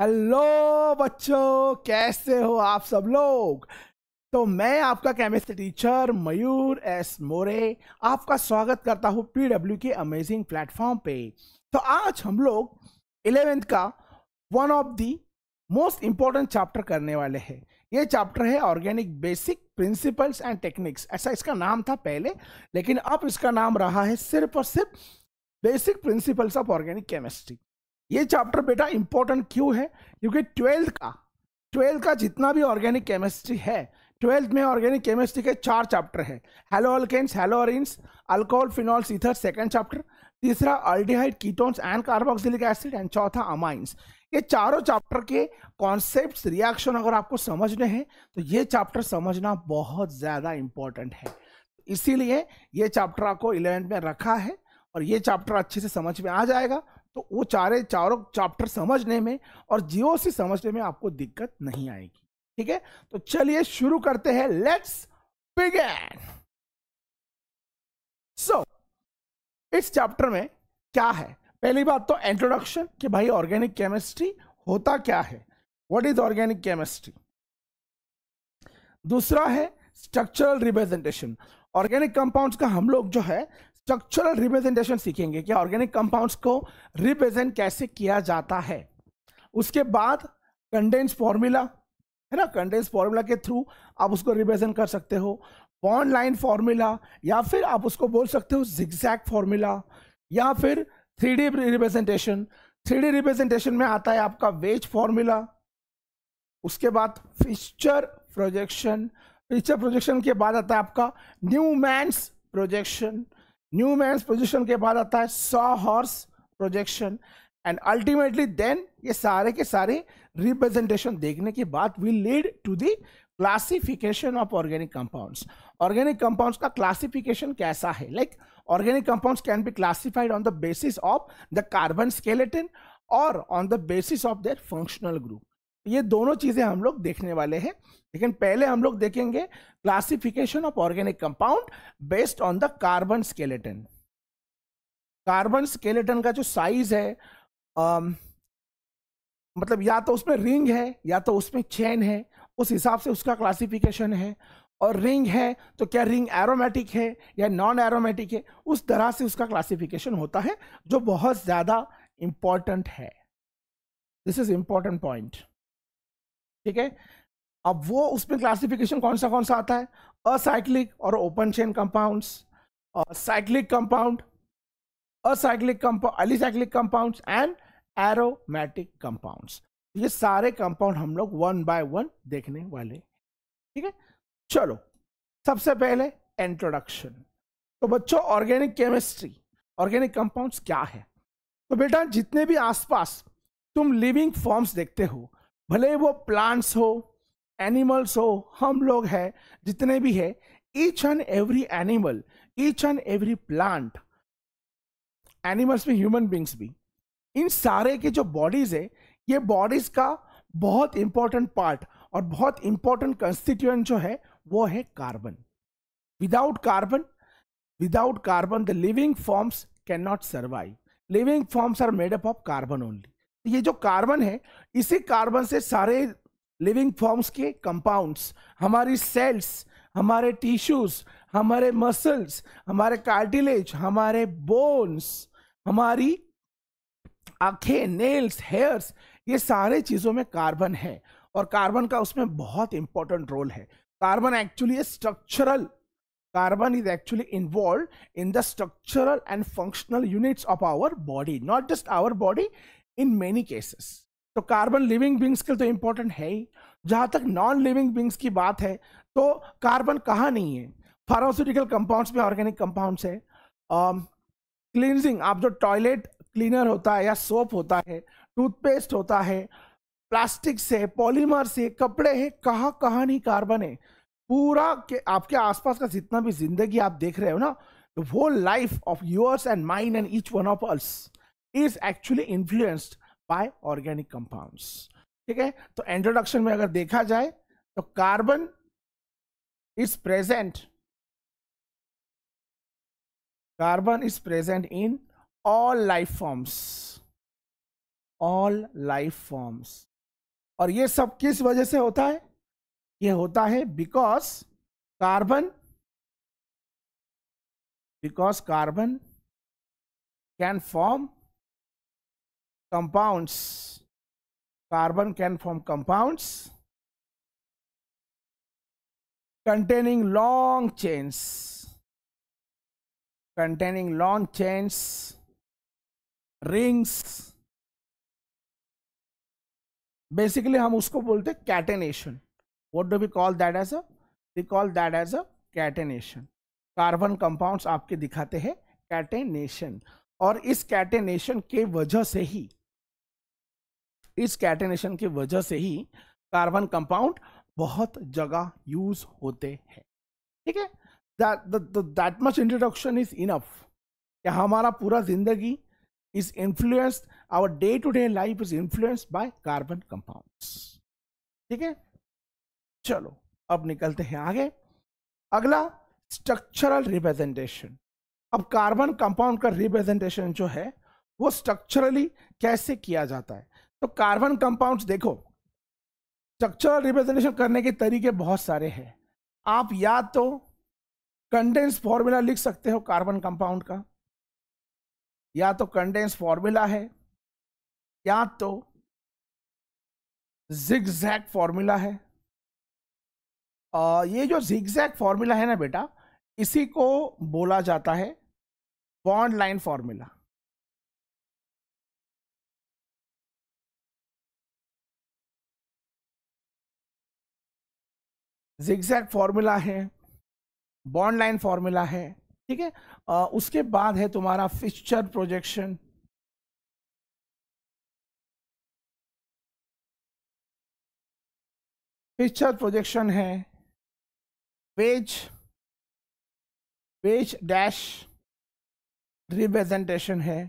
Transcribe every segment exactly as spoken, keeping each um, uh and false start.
Hello बच्चों, कैसे हो आप सब लोग। तो मैं आपका chemistry teacher Mayur S More आपका स्वागत करता हूँ पीडब्ल्यू के अमेजिंग प्लेटफॉर्म पे। तो आज हम लोग इलेवेंथ का one of the most important chapter करने वाले हैं। ये चैप्टर है organic basic principles and techniques, ऐसा इसका नाम था पहले, लेकिन अब इसका नाम रहा है सिर्फ और सिर्फ basic principles of organic chemistry. ये चैप्टर बेटा इंपॉर्टेंट क्यों है? क्योंकि ट्वेल्थ का ट्वेल्थ का जितना भी ऑर्गेनिक केमिस्ट्री है, ट्वेल्थ में ऑर्गेनिक केमिस्ट्री के चार चैप्टर है। Haloalkanes, haloarenes, alcohol, phenols, ether second chapter, तीसरा aldehyde, ketones and carboxylic acid and चौथा अमाइंस। ये चारों चैप्टर के कॉन्सेप्ट, रिएक्शन अगर आपको समझने हैं तो ये चैप्टर समझना बहुत ज़्यादा इम्पॉर्टेंट है। इसीलिए ये चैप्टर आपको इलेवेंथ में रखा है और ये चैप्टर अच्छे से समझ में आ जाएगा तो वो चारे चारों चैप्टर समझने में और जीओसी समझने में आपको दिक्कत नहीं आएगी। ठीक है, तो चलिए शुरू करते हैं। Let's begin. सो इस चैप्टर में क्या है? पहली बात तो इंट्रोडक्शन कि भाई ऑर्गेनिक केमिस्ट्री होता क्या है, व्हाट इज ऑर्गेनिक केमिस्ट्री। दूसरा है स्ट्रक्चरल रिप्रेजेंटेशन। ऑर्गेनिक कंपाउंड्स का हम लोग जो है स्ट्रक्चरल रिप्रेजेंटेशन सीखेंगे कि ऑर्गेनिक कंपाउंड्स को रिप्रेजेंट कैसे किया जाता है। उसके बाद कंडेंस फॉर्मूला है ना, कंडेंस फॉर्मूला के थ्रू आप उसको रिप्रेजेंट कर सकते हो। बॉन्ड लाइन फॉर्मूला या फिर आप उसको बोल सकते हो जिगजैग फॉर्मूला या फिर three D representation. Three D representation में आता है आपका वेज फॉर्मूला। उसके बाद फिक्स्चर प्रोजेक्शन, पिक्चर प्रोजेक्शन के बाद आता है आपका न्यूमैन्स प्रोजेक्शन, न्यूमैन्स प्रोजेक्शन के बाद आता है sawhorse projection and ultimately then ये सारे के सारे रिप्रेजेंटेशन देखने के बाद we lead to the classification of organic compounds. Organic compounds का क्लासिफिकेशन कैसा है? Like organic compounds can be classified on the basis of the carbon skeleton और on the basis of their functional group. ये दोनों चीजें हम लोग देखने वाले हैं, लेकिन पहले हम लोग देखेंगे classification of organic compound based on the carbon skeleton. Carbon skeleton का जो साइज है, आम, मतलब या तो उसमें रिंग है या तो उसमें चेन है, उस हिसाब से उसका क्लासिफिकेशन है। और रिंग है तो क्या रिंग एरोमेटिक है या नॉन एरोमेटिक है, उस तरह से उसका क्लासिफिकेशन होता है, जो बहुत ज्यादा इंपॉर्टेंट है। This is important point. ठीक है, अब वो उसमें क्लासिफिकेशन कौन सा कौन सा आता है? असाइक्लिक और open chain compounds, cyclic compound, acyclic compound, alicyclic compounds and aromatic compounds. ये सारे कंपाउंड हम लोग वन बाय वन देखने वाले। ठीक है, चलो सबसे पहले इंट्रोडक्शन। तो बच्चों ऑर्गेनिक केमिस्ट्री, ऑर्गेनिक कंपाउंड्स क्या है? तो बेटा जितने भी आसपास तुम लिविंग फॉर्म्स देखते हो, भले वो प्लांट्स हो, एनिमल्स हो, हम लोग हैं, जितने भी है, each and every animal, each and every plant, animals में ह्यूमन बींग्स भी, इन सारे के जो बॉडीज है, ये बॉडीज का बहुत इंपॉर्टेंट पार्ट और बहुत इंपॉर्टेंट कंस्टिट्यूएंट जो है वो है carbon. Without carbon, without carbon the living forms can not survive. Living forms are made up of carbon only. ये जो कार्बन है, इसी कार्बन से सारे लिविंग फॉर्म्स के कंपाउंड्स, हमारी सेल्स, हमारे टिश्यूज, हमारे मसल्स, हमारे कार्टिलेज, हमारे बोन्स, हमारी आंखें, नेल्स, हेयर्स, ये सारे चीज़ों में कार्बन है और कार्बन का उसमें बहुत इंपॉर्टेंट रोल है। Carbon actually structural, carbon is actually involve in the structural and functional units of our body, not just our body, in many cases. तो कार्बन लिविंग बींग्स के लिए तो इंपॉर्टेंट है ही। जहां तक नॉन लिविंग बींग्स की बात है, तो कार्बन कहाँ नहीं है? फार्मास्यूटिकल कंपाउंड्स में ऑर्गेनिक कंपाउंड्स है। क्लींजिंग um, आप जो टॉयलेट क्लीनर होता है या सोप होता है, टूथपेस्ट होता है, प्लास्टिक से, पॉलीमर से, कपड़े है, कहाँ कहाँ नहीं कार्बन है। पूरा के, आपके आसपास का जितना भी जिंदगी आप देख रहे हो ना, तो वो life of yours and mine and each one of us is actually influenced by organic compounds. ठीक है, तो इंट्रोडक्शन में अगर देखा जाए तो carbon is present, carbon is present in all life forms, all life forms. और ये सब किस वजह से होता है? ये होता है because carbon because carbon can form compounds carbon can form compounds containing long chains containing long chains rings basically हम उसको बोलते हैं catenation. What do we call that as a? We call that as a catenation. Carbon compounds आपके दिखाते हैं catenation और इस catenation के वजह से ही इस catenation के वजह से ही कार्बन कंपाउंड बहुत जगह यूज होते हैं. ठीक है, that much introduction is enough. क्या हमारा पूरा जिंदगी is influenced, our day to day life is influenced by carbon compounds. ठीक है, चलो अब निकलते हैं आगे. अगला स्ट्रक्चरल रिप्रेजेंटेशन. अब कार्बन कंपाउंड का रिप्रेजेंटेशन जो है वो स्ट्रक्चरली कैसे किया जाता है? तो कार्बन कंपाउंड्स देखो, स्ट्रक्चरल रिप्रेजेंटेशन करने के तरीके बहुत सारे हैं. आप या तो कंडेंस फॉर्मूला लिख सकते हो कार्बन कंपाउंड का, या तो कंडेंस फॉर्मूला है, या तो जिगजैग फॉर्मूला है. और ये जो जिगजैग फॉर्मूला है ना बेटा, इसी को बोला जाता है bond line formula. Zigzag formula है, बॉन्ड लाइन फॉर्मूला है. ठीक है, आ, उसके बाद है तुम्हारा फिक्स्चर प्रोजेक्शन. फिक्स्चर प्रोजेक्शन है वेज वेज डैश रिप्रेजेंटेशन है.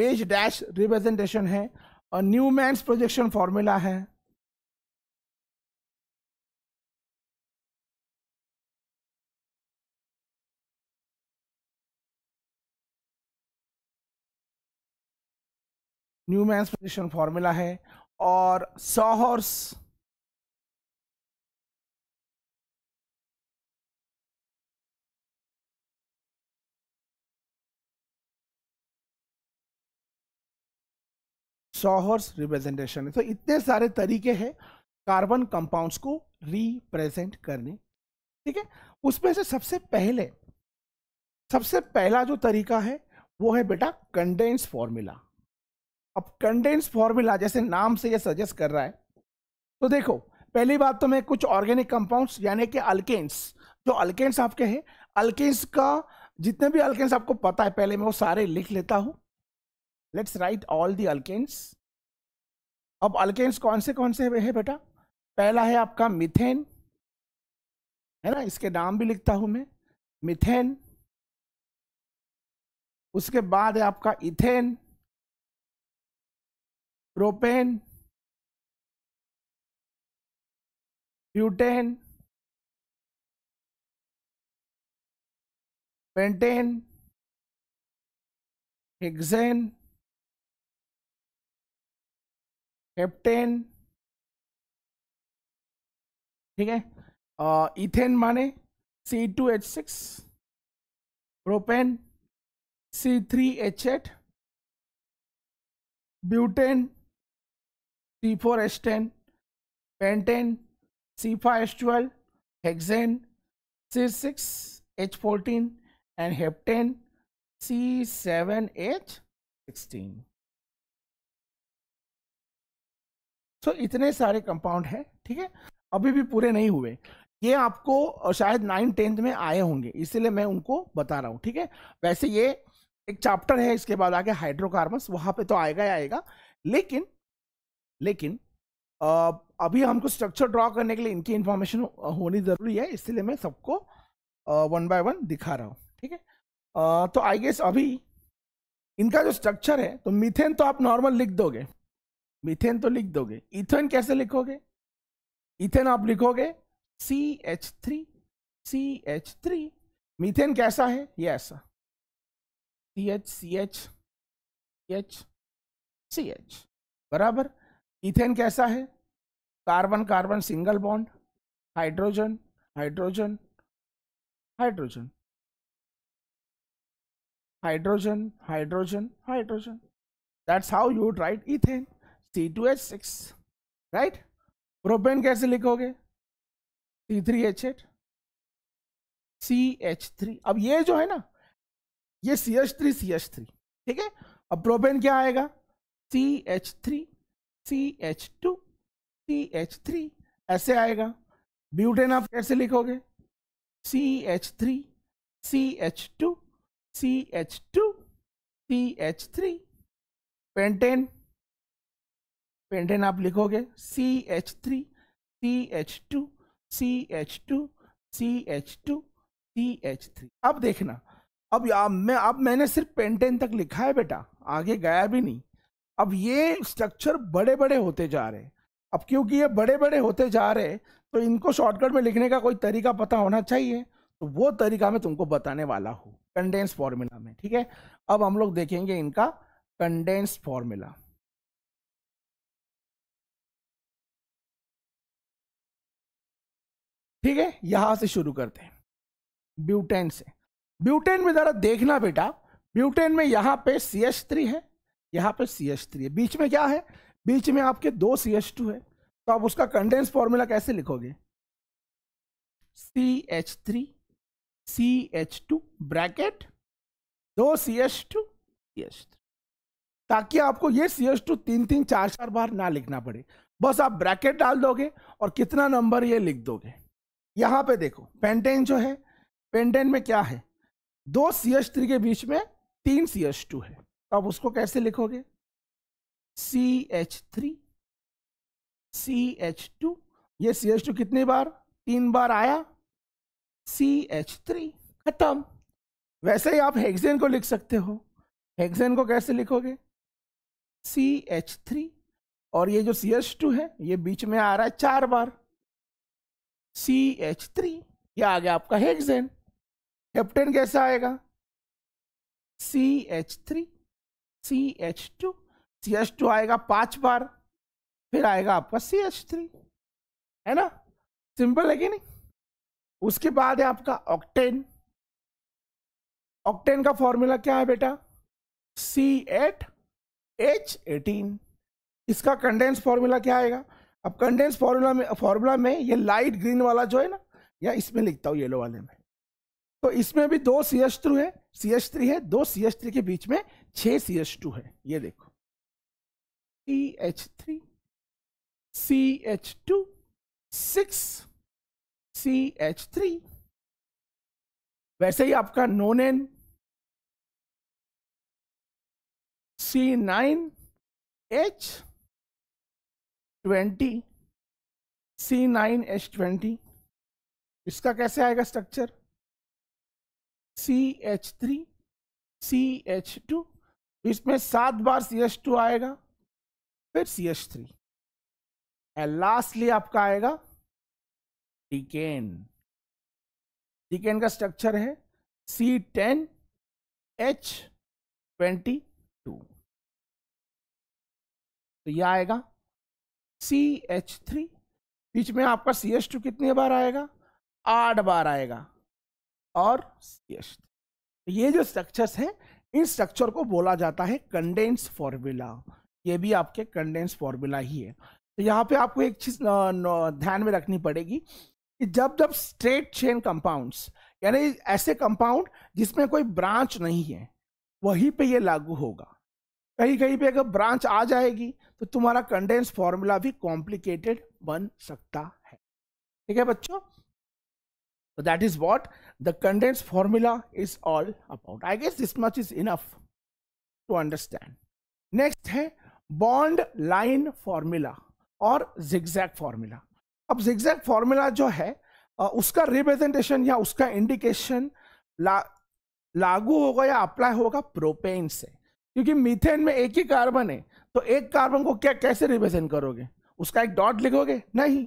वेज डैश रिप्रेजेंटेशन है और न्यूमैन्स प्रोजेक्शन फॉर्मूला है. न्यूमैन्स प्रोजेक्शन फॉर्मूला है और सॉहॉर्स सॉहॉर्स रिप्रेजेंटेशन. तो इतने सारे तरीके हैं कार्बन कंपाउंड्स को रिप्रेजेंट करने. ठीक है, उसमें से सबसे पहले सबसे पहला जो तरीका है वो है बेटा कंडेंस फॉर्मूला. अब कंडेंस फॉर्मूला जैसे नाम से ये सजेस्ट कर रहा है, तो देखो पहली बात तो मैं कुछ ऑर्गेनिक कंपाउंड्स यानी कि अल्केन्स, जो अल्केन्स आपके हैं, अल्केन्स का जितने भी अल्केन्स आपको पता है पहले मैं वो सारे लिख लेता हूँ. Let's write all the alkanes. अब alkanes कौन से कौन से है बेटा? पहला है आपका मिथेन, है ना, इसके नाम भी लिखता हूं मैं, मिथेन. उसके बाद है आपका ethane, propane, butane, pentane, hexane, heptane. ठीक है, इथेन माने C two H six, propane C three H eight, butane C four H ten, pentane C five H twelve, hexane C six H fourteen and heptane C seven H sixteen. So, इतने सारे compound हैं. ठीक है, अभी भी पूरे नहीं हुए, ये आपको शायद नाइन टेंथ में आए होंगे, इसीलिए मैं उनको बता रहा हूँ. ठीक है, वैसे ये एक चैप्टर है, इसके बाद आगे हाइड्रोकार्बन्स, वहाँ पे तो आएगा ही आएगा. लेकिन लेकिन आ, अभी हमको स्ट्रक्चर ड्रॉ करने के लिए इनकी इन्फॉर्मेशन होनी ज़रूरी है, इसलिए मैं सबको वन बाय वन दिखा रहा हूँ. ठीक है, आ, तो आई गेस अभी इनका जो स्ट्रक्चर है, तो मीथेन तो आप नॉर्मल लिख दोगे, मीथेन तो लिख दोगे. इथेन कैसे लिखोगे? इथेन आप लिखोगे C H three C H three. Methane कैसा है? ये ऐसा C H C H H C H बराबर। इथेन कैसा है? Carbon carbon single bond, hydrogen hydrogen hydrogen hydrogen hydrogen hydrogen. That's how you write ethane, C two H six right. Propane कैसे लिखोगे? C three H eight C H three. अब ये जो है ना ये C H three C H three ठीक है। अब प्रोपेन क्या आएगा? C H three C H two C H three ऐसे आएगा। ब्यूटेन आप कैसे लिखोगे? C H three C H two C H two C H three. Pentane pentane आप लिखोगे C H three C H two C H two C H two C H three. अब देखना, अब अब मैं अब मैंने सिर्फ पेंटेन तक लिखा है बेटा, आगे गया भी नहीं। अब ये स्ट्रक्चर बड़े बड़े होते जा रहे हैं। अब क्योंकि ये बड़े बड़े होते जा रहे हैं तो इनको शॉर्टकट में लिखने का कोई तरीका पता होना चाहिए, तो वो तरीका मैं तुमको बताने वाला हूँ कंडेंस फॉर्मूला में, ठीक है। अब हम लोग देखेंगे इनका कंडेंस फॉर्मूला। ठीक है, यहां से शुरू करते हैं ब्यूटेन से। ब्यूटेन में जरा देखना बेटा, ब्यूटेन में यहाँ पे सी एच थ्री है, यहाँ पे सी एच थ्री है, बीच में क्या है? बीच में आपके दो सी एच टू है। तो आप उसका कंडेंस फॉर्मूला कैसे लिखोगे? C H three C H two bracket दो C H two C H three, ताकि आपको ये सी एच टू तीन तीन चार चार बार ना लिखना पड़े। बस आप ब्रैकेट डाल दोगे और कितना नंबर ये लिख दोगे। यहाँ पे देखो पेंटेन जो है, पेंटेन में क्या है? दो सी एच थ्री के बीच में तीन सी एच टू है। तो आप उसको कैसे लिखोगे? C H three C H two, ये सी एच टू कितनी बार? तीन बार आया, सी एच थ्री खत्म। वैसे ही आप हेक्सेन को लिख सकते हो। हेक्सेन को कैसे लिखोगे? सी एच थ्री और ये जो सी एच टू है ये बीच में आ रहा है चार बार, सी एच थ्री, ये आ गया आपका हेक्सेन। हेप्टेन कैसा आएगा? C H three C H two C H two आएगा पांच बार, फिर आएगा आपका सी एच थ्री, है ना? सिंपल है कि नहीं? उसके बाद है आपका ऑक्टेन। ऑक्टेन का फॉर्मूला क्या है बेटा? C eight H eighteen. इसका कंडेंस फॉर्मूला क्या आएगा? अब कंडेंस फॉर्मूला में फॉर्मूला में ये लाइट ग्रीन वाला जो है ना, या इसमें लिखता हूँ येलो वाले में, तो इसमें भी दो सी एच थ्री है, सी एच थ्री है, दो सी एच थ्री के बीच में छः सी एच टू है। ये देखो C H three C H two six C H three. वैसे ही आपका nonane C nine H twenty C nine H twenty. इसका कैसे आएगा structure? C H three C H two, इसमें सात बार सी एच टू आएगा, फिर C H three, and lastly आपका आएगा डिकेन। डिकेन का स्ट्रक्चर है C ten H twenty two. तो यह आएगा सी एच थ्री, बीच में आपका सी एच टू कितनी बार आएगा? आठ बार आएगा, और सी एच थ्री। तो ये जो स्ट्रक्चर्स हैं, इन स्ट्रक्चर को बोला जाता है कंडेंस फॉर्मूला। ये भी आपके कंडेंस फॉर्मूला ही है। तो यहाँ पे आपको एक चीज ध्यान में रखनी पड़ेगी कि जब जब स्ट्रेट चेन कंपाउंड्स, यानी ऐसे कंपाउंड जिसमें कोई ब्रांच नहीं है, वहीं पे ये लागू होगा। कहीं कहीं पे अगर ब्रांच आ जाएगी तो तुम्हारा कंडेंस फॉर्मूला भी कॉम्प्लिकेटेड बन सकता है। ठीक है बच्चों? So that is what the condensed formula is all about. I guess this much is enough to understand. Next है bond line formula और zigzag formula. अब zigzag formula जो है उसका representation या उसका indication ला, लागू होगा या apply होगा propane से, क्योंकि मीथेन में एक ही कार्बन है, तो एक कार्बन को क्या कैसे represent करोगे? उसका एक डॉट लिखोगे? नहीं,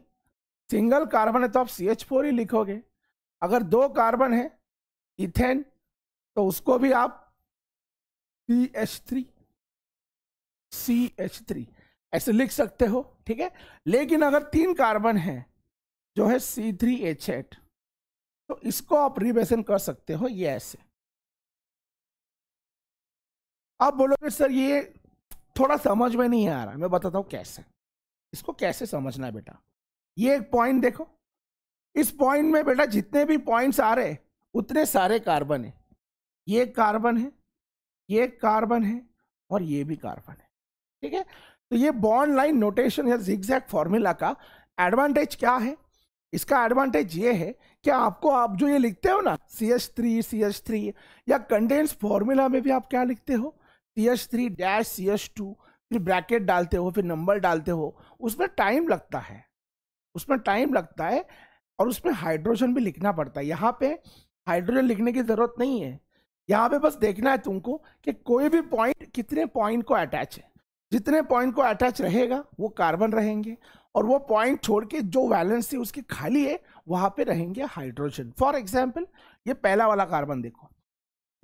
सिंगल कार्बन है तो आप सी एच फोर ही लिखोगे। अगर दो कार्बन है इथेन, तो उसको भी आप C H three C H three ऐसे लिख सकते हो, ठीक है। लेकिन अगर तीन कार्बन है जो है सी थ्री एच एट, तो इसको आप रिवेशन कर सकते हो ये ऐसे। आप बोलोगे सर ये थोड़ा समझ में नहीं आ रहा, मैं बताता हूँ कैसे, इसको कैसे समझना है बेटा। ये एक पॉइंट देखो, इस पॉइंट में बेटा जितने भी पॉइंट्स आ रहे उतने सारे कार्बन है। ये कार्बन है, ये कार्बन है और ये भी कार्बन है, ठीक है। तो ये बॉन्ड लाइन नोटेशन या जिगजैग फॉर्मूला का एडवांटेज क्या है? इसका एडवांटेज ये है कि आपको आप जो ये लिखते हो ना C H three C H three, या कंडेंस फॉर्मूला में भी आप क्या लिखते हो C H three dash C H two, फिर ब्रैकेट डालते हो, फिर नंबर डालते हो, उसमें टाइम लगता है, उसमें टाइम लगता है और उसमें हाइड्रोजन भी लिखना पड़ता है। यहाँ पे हाइड्रोजन लिखने की ज़रूरत नहीं है, यहाँ पे बस देखना है तुमको कि कोई भी पॉइंट कितने पॉइंट को अटैच है। जितने पॉइंट को अटैच रहेगा वो कार्बन रहेंगे, और वो पॉइंट छोड़ के जो वैलेंस है उसकी खाली है वहाँ पे रहेंगे हाइड्रोजन। फॉर एग्जाम्पल ये पहला वाला कार्बन देखो,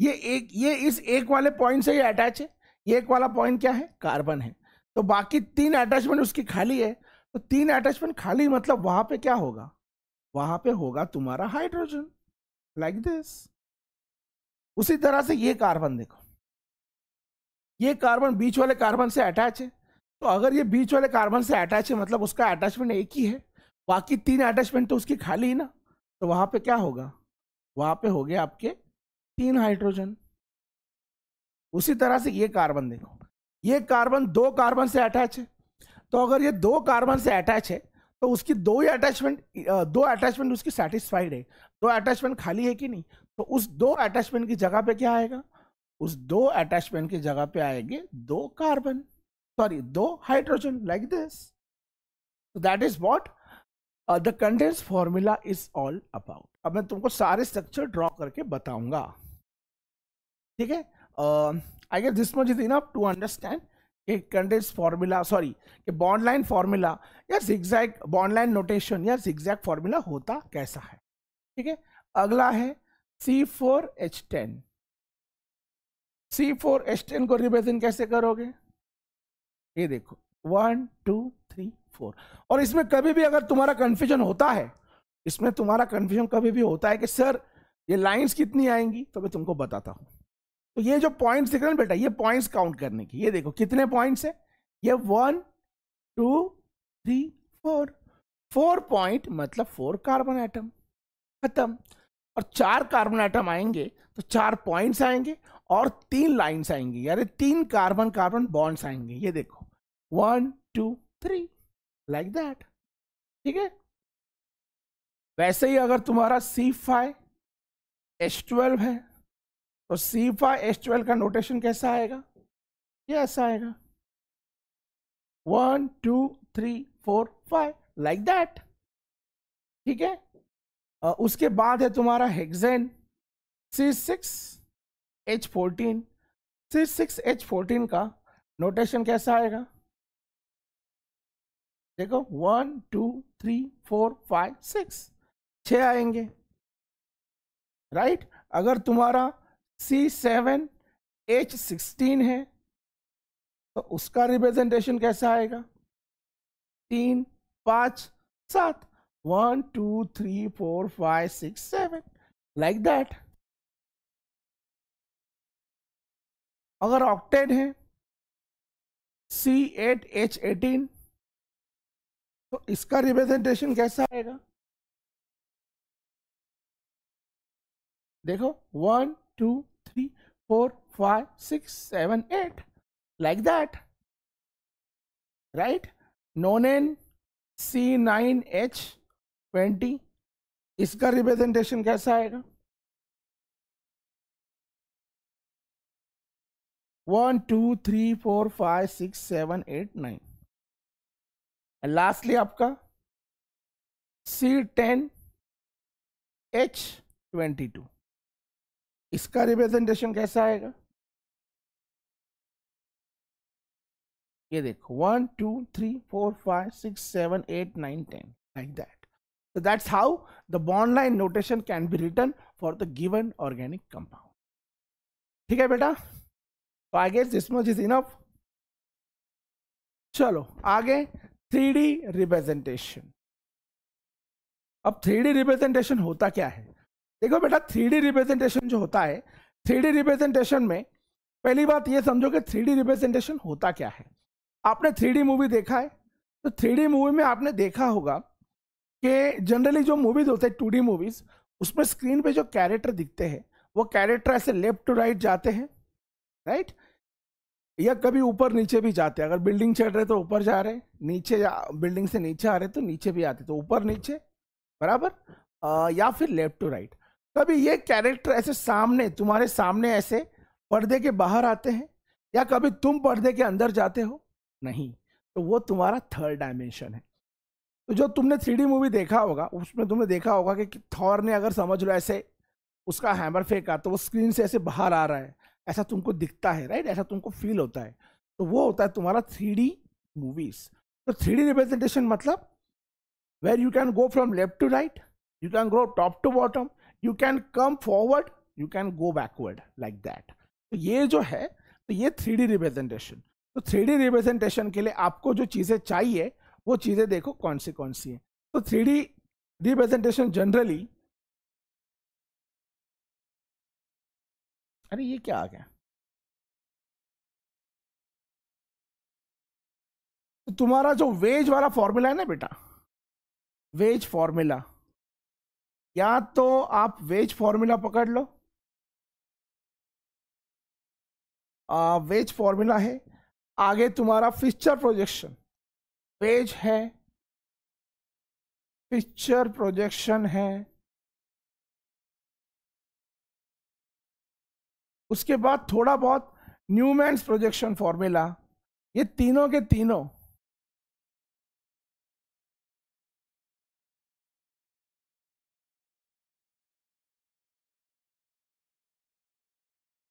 ये एक, ये इस एक वाले पॉइंट से ये अटैच है, ये एक वाला पॉइंट क्या है कार्बन है, तो बाकी तीन अटैचमेंट उसकी खाली है। तो तीन अटैचमेंट खाली मतलब वहाँ पे क्या होगा, वहाँ पे होगा तुम्हारा हाइड्रोजन, लाइक दिस। उसी तरह से ये कार्बन देखो, ये कार्बन बीच वाले कार्बन से अटैच है, तो अगर ये बीच वाले कार्बन से अटैच है मतलब उसका अटैचमेंट एक ही है, बाकी तीन अटैचमेंट तो उसकी खाली ही ना, तो वहाँ पे क्या होगा, वहाँ पे हो गया आपके तीन हाइड्रोजन। उसी तरह से ये कार्बन देखो, ये कार्बन दो कार्बन से अटैच है, तो अगर ये दो कार्बन से अटैच है तो उसकी दो ही अटैचमेंट दो अटैचमेंट उसकी सेटिस्फाइड है, दो अटैचमेंट खाली है कि नहीं, तो उस दो अटैचमेंट की जगह पे क्या आएगा, उस दो अटैचमेंट की जगह पे आएंगे दो कार्बन सॉरी दो हाइड्रोजन, लाइक दिस। तो that is what the condense formula is all about. अब मैं तुमको सारे स्ट्रक्चर ड्रॉ करके बताऊंगा, ठीक है। I guess this much is enough to understand condense formula sorry bond line formula या zigzag बॉन्ड लाइन नोटेशन या zigzag फॉर्मूला होता कैसा है, ठीक है। अगला है C four H ten. C four H ten को रिप्रेजेंट कैसे करोगे, ये देखो वन टू थ्री फोर। और इसमें कभी भी अगर तुम्हारा कन्फ्यूजन होता है, इसमें तुम्हारा कन्फ्यूजन कभी भी होता है कि सर ये लाइन्स कितनी आएंगी, तो मैं तुमको बताता हूँ। तो ये जो पॉइंट्स दिख रहे हैं बेटा, ये पॉइंट्स काउंट करने की, ये देखो कितने पॉइंट्स है, ये one two three four, four point मतलब फोर कार्बन आइटम खत्म। और चार कार्बन आइटम आएंगे तो चार पॉइंट्स आएंगे और तीन लाइन्स आएंगी, यानी तीन कार्बन कार्बन बॉन्ड्स आएंगे। ये देखो one two three, like that, ठीक है। वैसे ही अगर तुम्हारा सी फाइव एच ट्वेल्व है तो सी फाइव एच ट्वेल्व का नोटेशन कैसा आएगा, ये ऐसा आएगा one two three four five, like that, ठीक है। और उसके बाद है तुम्हारा hexane C six H fourteen. C six H fourteen का नोटेशन कैसा आएगा, देखो one two three four five six, छः आएंगे, राइट right? अगर तुम्हारा सी सेवन एच सिक्सटीन है तो उसका रिप्रेजेंटेशन कैसा आएगा, तीन पाँच सात, one two three four five six seven, like that. अगर ऑक्टेन है सी एट एच एटीन तो इसका रिप्रेजेंटेशन कैसा आएगा, देखो one two three four five six seven eight, like that, right. Nonane C nine H twenty, इसका representation कैसा आएगा, one two three four five six seven eight nine. And lastly आपका C ten H twenty two, इसका representation कैसा आएगा, ये देखो one two three four five six seven eight nine ten, like that. So that's how the bond line notation can be written for the given organic compound, ठीक है बेटा। तो I guess this much is enough चलो आगे three D representation. अब three D representation होता क्या है? देखो बेटा, थ्री डी रिप्रेजेंटेशन जो होता है, थ्री डी रिप्रेजेंटेशन में पहली बात ये समझो कि थ्री डी रिप्रेजेंटेशन होता क्या है। आपने थ्री डी मूवी देखा है तो थ्री डी मूवी में आपने देखा होगा कि जनरली जो मूवीज होते हैं टू डी मूवीज, उसमें स्क्रीन पे जो कैरेक्टर दिखते हैं वो कैरेक्टर ऐसे लेफ्ट टू राइट जाते हैं, राइट, या कभी ऊपर नीचे भी जाते हैं। अगर बिल्डिंग चढ़ रहे तो ऊपर जा रहे, नीचे जा, बिल्डिंग से नीचे आ रहे तो नीचे भी आते, तो ऊपर नीचे बराबर, आ, या फिर लेफ्ट टू राइट। कभी ये कैरेक्टर ऐसे सामने, तुम्हारे सामने ऐसे पर्दे के बाहर आते हैं, या कभी तुम पर्दे के अंदर जाते हो, नहीं, तो वो तुम्हारा थर्ड डायमेंशन है। तो जो तुमने थ्री डी मूवी देखा होगा उसमें तुमने देखा होगा कि थॉर ने अगर समझ लो ऐसे उसका हैमर फेंका तो वो स्क्रीन से ऐसे बाहर आ रहा है, ऐसा तुमको दिखता है, राइट, ऐसा तुमको फील होता है, तो वो होता है तुम्हारा थ्री डी मूवीज। तो थ्री डी रिप्रेजेंटेशन मतलब where you can go from left to right, you can go top to bottom, you can come forward, you can go backward, like that. तो ये जो है, तो ये थ्री डी representation। तो three D representation के लिए आपको जो चीज़ें चाहिए वो चीज़ें देखो कौन सी कौन सी हैं। तो थ्री डी representation generally, अरे ये क्या आ गया? तो तुम्हारा जो वेज वाला फॉर्मूला है ना बेटा, वेज फॉर्मूला, या तो आप वेज फॉर्मूला पकड़ लो, आ, वेज फॉर्मूला है, आगे तुम्हारा पिक्चर प्रोजेक्शन वेज है, पिक्चर प्रोजेक्शन है, उसके बाद थोड़ा बहुत न्यूमैन्स प्रोजेक्शन फॉर्मूला, ये तीनों के तीनों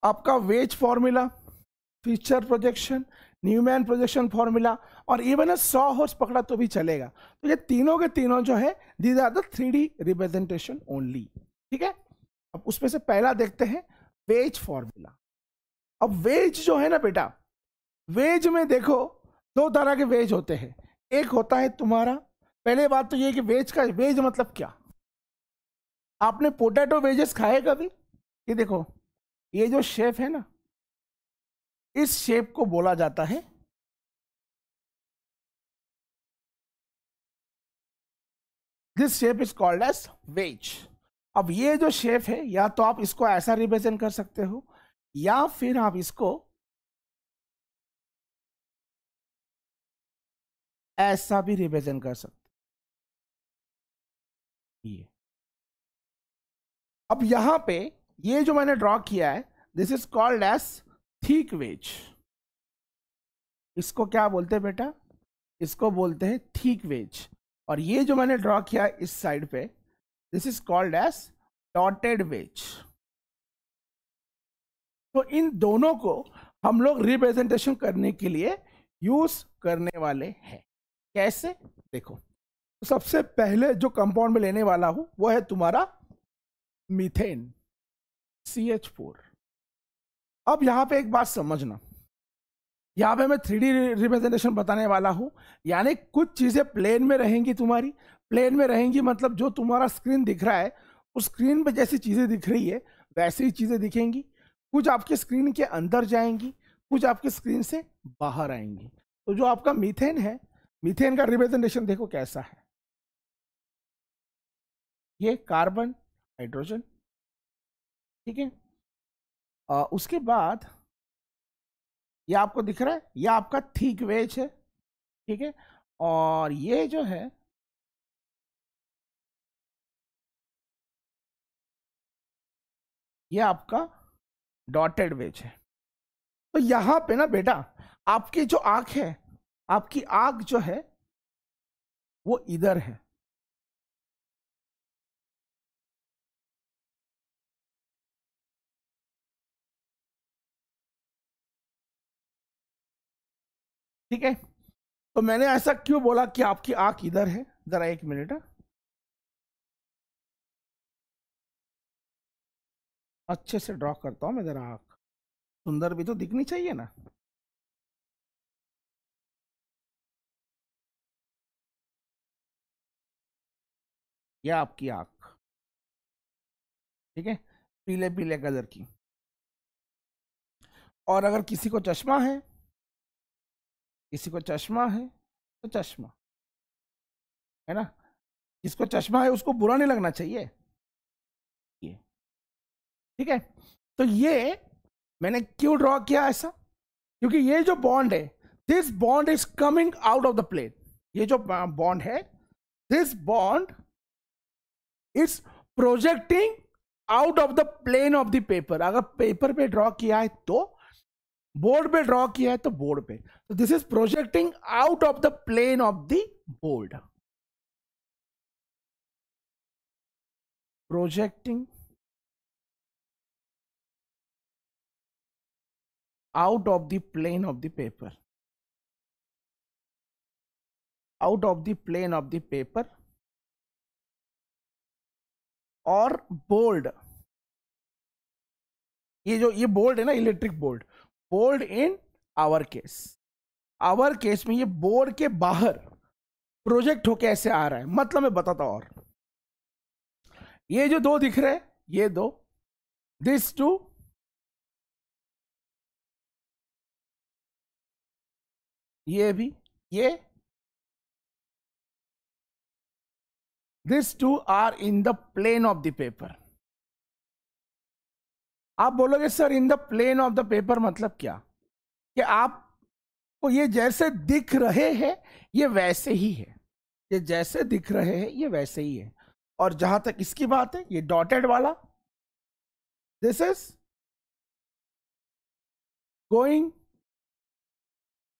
आपका wedge formula, Fischer projection, Newman projection formula, और इवन अ सौ हॉर्स पकड़ा तो भी चलेगा। तो ये तीनों के तीनों जो है, these are the three D representation only, ठीक है। अब उसमें से पहला देखते हैं वेज फॉर्मूला। अब वेज जो है ना बेटा, वेज में देखो दो तरह के वेज होते हैं। एक होता है तुम्हारा, पहले बात तो ये कि वेज का वेज मतलब क्या, आपने पोटैटो वेजेस खाए कभी? ये देखो, ये जो शेप है ना, इस शेप को बोला जाता है this shape is called as wedge. अब ये जो शेप है, या तो आप इसको ऐसा रिप्रेजेंट कर सकते हो, या फिर आप इसको ऐसा भी रिप्रेजेंट कर सकते हो, ये। अब यहां पे ये जो मैंने ड्रॉ किया है, this is called as thick wedge. इसको क्या बोलते हैं बेटा? इसको बोलते हैं थिक वेज। और ये जो मैंने ड्रॉ किया है इस साइड पे, this is called as dotted wedge. तो इन दोनों को हम लोग रिप्रेजेंटेशन करने के लिए यूज करने वाले हैं। कैसे देखो, तो सबसे पहले जो कंपाउंड में लेने वाला हूं वो है तुम्हारा मीथेन, सी एच फोर। अब यहां पे एक बात समझना, यहां पे मैं थ्री डी रिप्रेजेंटेशन बताने वाला हूं, यानी कुछ चीजें प्लेन में रहेंगी तुम्हारी। प्लेन में रहेंगी मतलब जो तुम्हारा स्क्रीन दिख रहा है उस स्क्रीन पे जैसी चीजें दिख रही है वैसी ही चीजें दिखेंगी। कुछ आपके स्क्रीन के अंदर जाएंगी, कुछ आपके स्क्रीन से बाहर आएंगी। तो जो आपका मीथेन है, मीथेन का रिप्रेजेंटेशन देखो कैसा है। ये कार्बन, हाइड्रोजन, ठीक है। उसके बाद ये आपको दिख रहा है, ये आपका थिक वेज है, ठीक है। और ये जो है, ये आपका डॉटेड वेज है। तो यहां पे ना बेटा, आपकी जो आंख है, आपकी आंख जो है वो इधर है, ठीक है। तो मैंने ऐसा क्यों बोला कि आपकी आंख इधर है? जरा एक मिनट, अच्छे से ड्रॉ करता हूं मैं, जरा आंख सुंदर भी तो दिखनी चाहिए ना। या आपकी आंख, ठीक है, पीले पीले कलर की। और अगर किसी को चश्मा है, किसी को चश्मा है तो चश्मा है ना, जिसको चश्मा है उसको बुरा नहीं लगना चाहिए ये, ठीक है। तो ये मैंने क्यों ड्रॉ किया ऐसा, क्योंकि ये जो बॉन्ड है, this bond is coming out of the plane. ये जो बॉन्ड है, this bond is projecting out of the plane of the paper. अगर पेपर पे ड्रॉ किया है तो, बोर्ड पे ड्रॉ किया है तो बोर्ड पे, तो this is projecting out of the plane of the board, projecting out of the plane of the paper, out of the plane of the paper और board। ये जो ये board है ना, electric board, board in our case, our case में ये board के बाहर project होके ऐसे आ रहा है। मतलब मैं बताता हूँ, और ये जो दो दिख रहे हैं, ये दो, these two ये भी, ये, this two are in the plane of the paper. आप बोलोगे sir in the plane of the paper मतलब क्या, कि आपको ये जैसे दिख रहे हैं ये वैसे ही है, ये जैसे दिख रहे हैं ये वैसे ही है। और जहां तक इसकी बात है, ये डॉटेड वाला this is going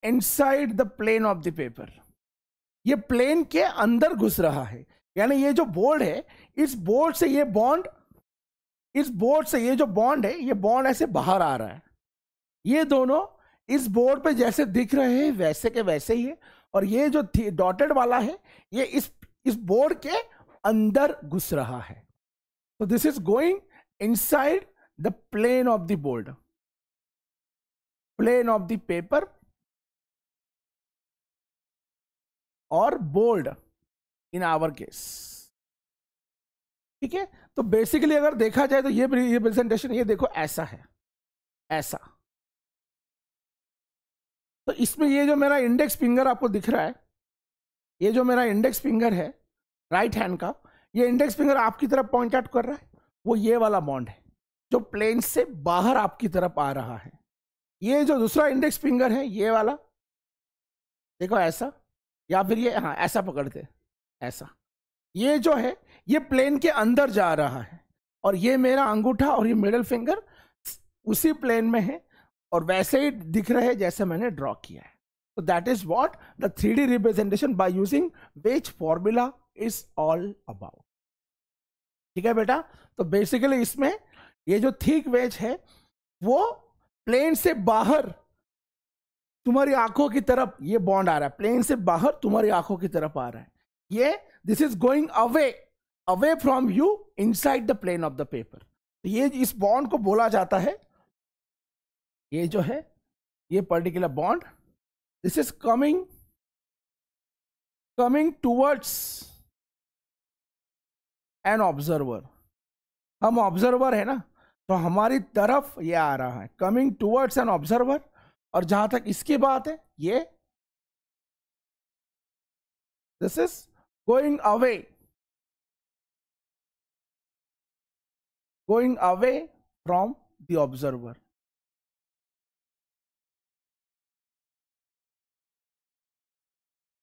inside the plane of the paper, ये प्लेन के अंदर घुस रहा है। यानी ये जो बोर्ड है, इस बोर्ड से ये बॉन्ड, इस बोर्ड से ये जो बॉन्ड है, ये बॉन्ड ऐसे बाहर आ रहा है। ये दोनों इस बोर्ड पे जैसे दिख रहे हैं वैसे के वैसे ही है, और ये जो डॉटेड वाला है ये इस इस बोर्ड के अंदर घुस रहा है। तो this is going inside the plane of the board, plane of the paper और बोल्ड इन आवर केस, ठीक है। तो बेसिकली अगर देखा जाए तो ये ये प्रेजेंटेशन, ये देखो ऐसा है, ऐसा। तो इसमें ये जो मेरा इंडेक्स फिंगर आपको दिख रहा है, ये जो मेरा इंडेक्स फिंगर है राइट हैंड का, ये इंडेक्स फिंगर आपकी तरफ पॉइंट आउट कर रहा है, वो ये वाला बॉन्ड है जो प्लेन से बाहर आपकी तरफ आ रहा है। ये जो दूसरा इंडेक्स फिंगर है, ये वाला देखो ऐसा, या फिर ये, हाँ ऐसा पकड़ते, ऐसा, ये जो है ये प्लेन के अंदर जा रहा है। और ये मेरा अंगूठा और ये मिडिल फिंगर उसी प्लेन में है और वैसे ही दिख रहे हैं जैसे मैंने ड्रॉ किया है। तो that is what the three D representation by using wedge formula is all about, ठीक है बेटा। तो बेसिकली इसमें ये जो थिक वेज है वो प्लेन से बाहर तुम्हारी आंखों की तरफ ये बॉन्ड आ रहा है, प्लेन से बाहर तुम्हारी आंखों की तरफ आ रहा है। ये this is going away, away from you inside the plane of the paper. ये इस बॉन्ड को बोला जाता है, ये जो है ये particular bond, this is coming coming towards an observer. हम ऑब्जर्वर है ना, तो हमारी तरफ ये आ रहा है, कमिंग टूवर्ड्स एन ऑब्जर्वर। और जहां तक इसकी बात है, ये this is going away, going away from the observer,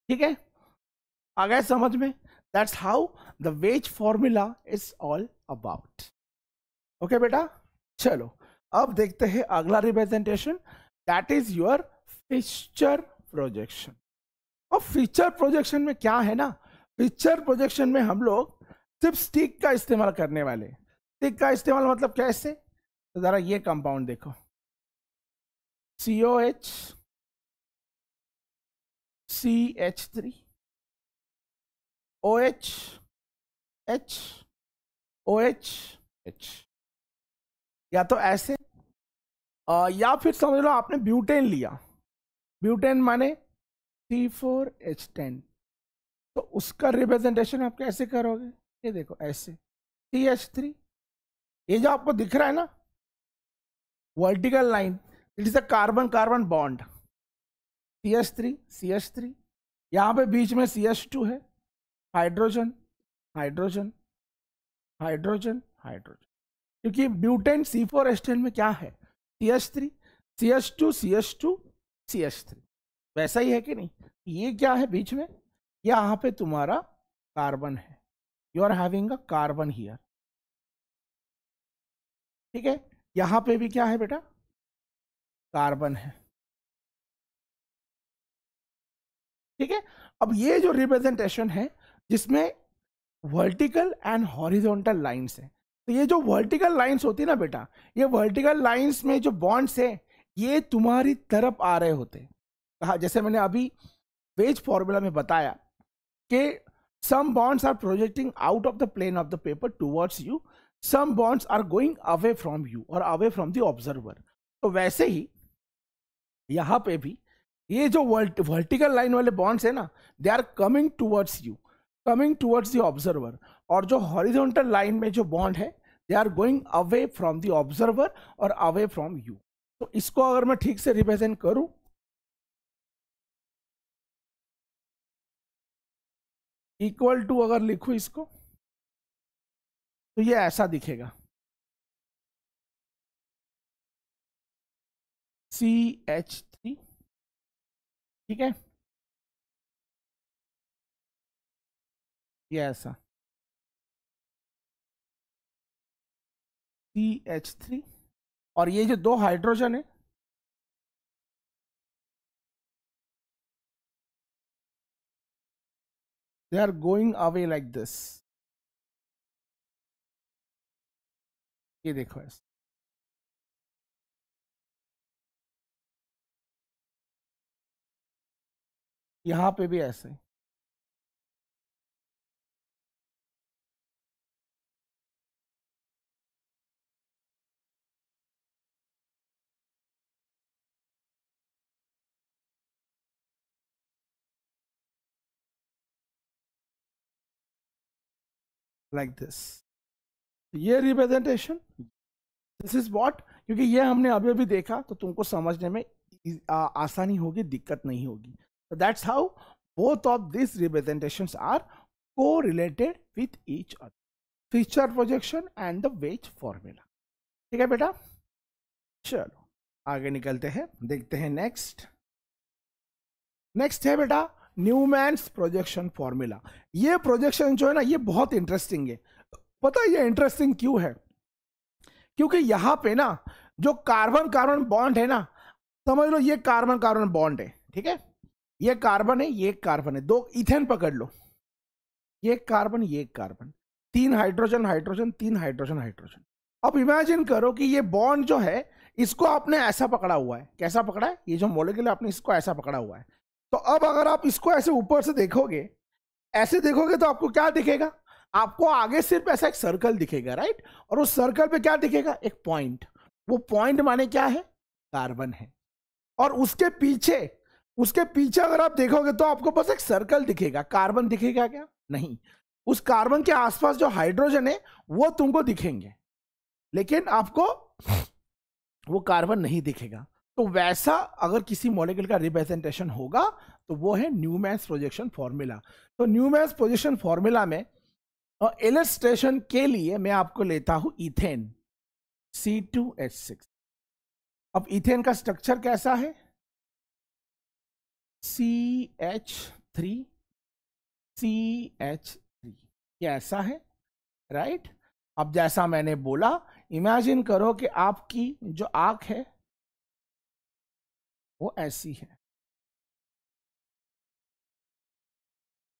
ठीक है। आ गया समझ में? That's how the wedge formula is all about. Okay बेटा, चलो अब देखते हैं अगला representation, that is your picture projection. और पिक्चर प्रोजेक्शन में क्या है ना, पिक्चर प्रोजेक्शन में हम लोग सिर्फ स्टिक का इस्तेमाल करने वाले। स्टिक का इस्तेमाल मतलब कैसे, तो जरा ये कंपाउंड देखो, C O H C H three OH H OH H, या तो ऐसे, या फिर समझ लो आपने ब्यूटेन लिया, ब्यूटेन माने C फ़ोर H टेन, तो उसका रिप्रेजेंटेशन आप कैसे करोगे, ये देखो ऐसे टी एच थ्री, ये जो आपको दिख रहा है ना vertical line, it is a carbon carbon bond. T H three C H three, यहाँ पे बीच में सी एच टू है, हाइड्रोजन हाइड्रोजन हाइड्रोजन हाइड्रोजन, क्योंकि butane C four H ten में क्या है C H three C H two C H two C H three, वैसा ही है कि नहीं। ये क्या है बीच में, यहाँ पे तुम्हारा कार्बन है, you are having a carbon here, ठीक है। यहाँ पे भी क्या है बेटा कार्बन है, ठीक है। अब ये जो रिप्रेजेंटेशन है जिसमें वर्टिकल एंड हॉरिजॉन्टल लाइंस है, तो ये जो वर्टिकल लाइंस होती है ना बेटा, ये वर्टिकल लाइंस में जो बॉन्ड्स है ये तुम्हारी तरफ आ रहे होते हैं। जैसे मैंने अभी वेज फॉर्मूला में बताया कि some bonds are projecting out of the plane of the paper towards you, some bonds are going away from you और अवे फ्रॉम द ऑब्जर्वर। तो वैसे ही यहाँ पे भी ये जो वर्ट वर्टिकल लाइन वाले बॉन्ड्स है ना, they are coming towards you, coming towards the observer, और जो हॉरिजॉन्टल लाइन में जो बॉन्ड है they are going away from the observer और अवे फ्रॉम यू। तो इसको अगर मैं ठीक से रिप्रेजेंट करूं, इक्वल टू अगर लिखूं इसको, तो ये ऐसा दिखेगा सी एच थ्री, ठीक है, ये ऐसा सी एच थ्री, और ये जो दो हाइड्रोजन है they are going away like this, ये देखो ऐसे, यहाँ पे भी ऐसे, like this. ये representation, this is what, क्योंकि ये हमने अभी अभी देखा तो तुमको समझने में आसानी होगी, दिक्कत नहीं होगी। So that's how both of these representations are co-related with each other, feature projection and the wedge formula, ठीक है बेटा। चलो आगे निकलते हैं, देखते हैं नेक्स्ट। नेक्स्ट है बेटा न्यूमैन्स प्रोजेक्शन फॉर्मूला। ये प्रोजेक्शन जो है ना ये बहुत इंटरेस्टिंग है, पता है ये इंटरेस्टिंग क्यों है, क्योंकि यहाँ पे ना जो कार्बन कार्बन बॉन्ड है ना, समझ लो ये कार्बन कार्बन बॉन्ड है, ठीक है, ये कार्बन है ये कार्बन है, दो इथेन पकड़ लो, ये कार्बन ये कार्बन, तीन हाइड्रोजन हाइड्रोजन, तीन हाइड्रोजन हाइड्रोजन। अब इमेजिन करो कि ये बॉन्ड जो है इसको आपने ऐसा पकड़ा हुआ है, कैसा पकड़ा है, ये जो मॉलिक्यूल आपने इसको ऐसा पकड़ा हुआ है। तो अब अगर आप इसको ऐसे ऊपर से देखोगे, ऐसे देखोगे तो आपको क्या दिखेगा, आपको आगे सिर्फ ऐसा एक सर्कल दिखेगा, राइट, और उस सर्कल पे क्या दिखेगा एक पॉइंट, वो पॉइंट माने क्या है कार्बन है, और उसके पीछे उसके पीछे अगर आप देखोगे तो आपको बस एक सर्कल दिखेगा, कार्बन दिखेगा क्या, नहीं। उस कार्बन के आसपास जो हाइड्रोजन है वो तुमको दिखेंगे, लेकिन आपको वो कार्बन नहीं दिखेगा। तो वैसा अगर किसी मॉलिक्यूल का रिप्रेजेंटेशन होगा तो वो है न्यूमैन्स प्रोजेक्शन फॉर्मूला। तो न्यूमैन्स प्रोजेक्शन फॉर्मूला में इलस्ट्रेशन के लिए मैं आपको लेता हूं ethane C two H six. अब इथेन का स्ट्रक्चर कैसा है, C H three C H three, ये ऐसा है, राइट। अब जैसा मैंने बोला, इमेजिन करो कि आपकी जो आंख है वो ऐसी है,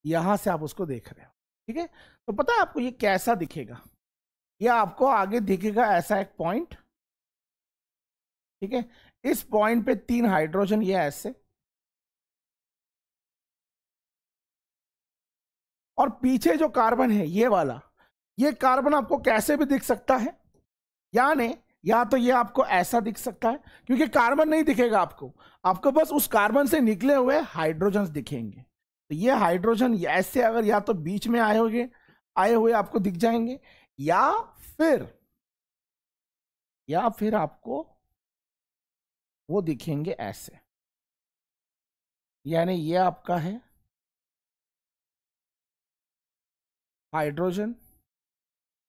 यहां से आप उसको देख रहे हो, ठीक है, तो पता है आपको ये कैसा दिखेगा, ये आपको आगे दिखेगा ऐसा एक पॉइंट, ठीक है, इस पॉइंट पे तीन हाइड्रोजन, ये ऐसे, और पीछे जो कार्बन है ये वाला, ये कार्बन आपको कैसे भी दिख सकता है, यानी या तो ये आपको ऐसा दिख सकता है, क्योंकि कार्बन नहीं दिखेगा आपको, आपको बस उस कार्बन से निकले हुए हाइड्रोजन दिखेंगे। तो ये हाइड्रोजन ऐसे अगर या तो बीच में आए होंगे आए हुए आपको दिख जाएंगे, या फिर या फिर आपको वो दिखेंगे ऐसे, यानी ये आपका है हाइड्रोजन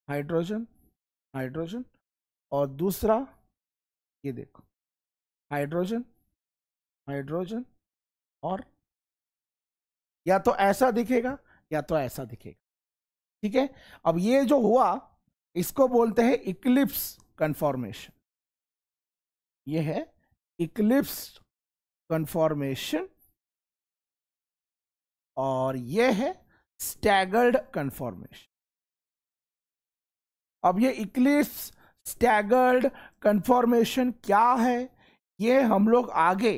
हाइड्रोजन हाइड्रोजन और दूसरा ये देखो हाइड्रोजन हाइड्रोजन, और या तो ऐसा दिखेगा या तो ऐसा दिखेगा। ठीक है, अब ये जो हुआ इसको बोलते हैं इक्लिप्स कन्फॉर्मेशन, ये है इक्लिप्स कन्फॉर्मेशन और ये है स्टैगर्ड कन्फॉर्मेशन। अब ये इक्लिप्स स्टैगर्ड कन्फॉर्मेशन क्या है ये हम लोग आगे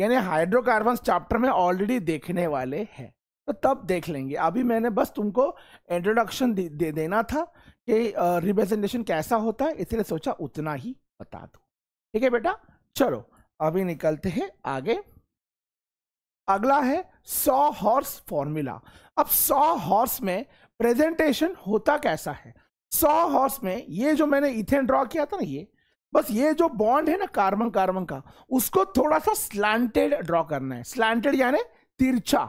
यानी हाइड्रोकार्बन चैप्टर में ऑलरेडी देखने वाले हैं, तो तब देख लेंगे। अभी मैंने बस तुमको इंट्रोडक्शन दे, दे देना था कि रिप्रेजेंटेशन कैसा होता है, इसलिए सोचा उतना ही बता दूं। ठीक है बेटा, चलो अभी निकलते हैं आगे। अगला है सौ हॉर्स फॉर्मूला। अब सौ हॉर्स में प्रेजेंटेशन होता कैसा है? सौ हॉर्स में ये जो मैंने इथेन ड्रॉ किया था ना, ये बस ये जो बॉन्ड है ना कार्बन कार्बन का, उसको थोड़ा सा स्लैंटेड ड्रॉ करना है। स्लैंटेड यानी तिरछा।